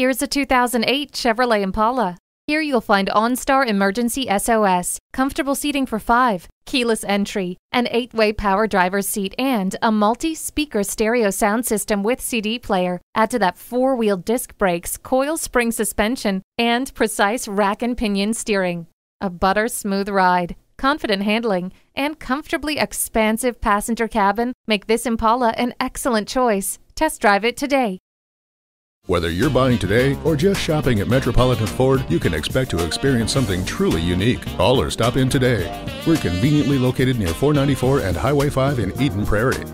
Here's a 2008 Chevrolet Impala. Here you'll find OnStar Emergency SOS, comfortable seating for 5, keyless entry, an 8-way power driver's seat, and a multi-speaker stereo sound system with CD player. Add to that 4-wheel disc brakes, coil spring suspension, and precise rack and pinion steering. A butter-smooth ride, confident handling, and comfortably expansive passenger cabin make this Impala an excellent choice. Test drive it today. Whether you're buying today or just shopping at Metropolitan Ford, you can expect to experience something truly unique. Call or stop in today. We're conveniently located near 494 and Highway 5 in Eden Prairie.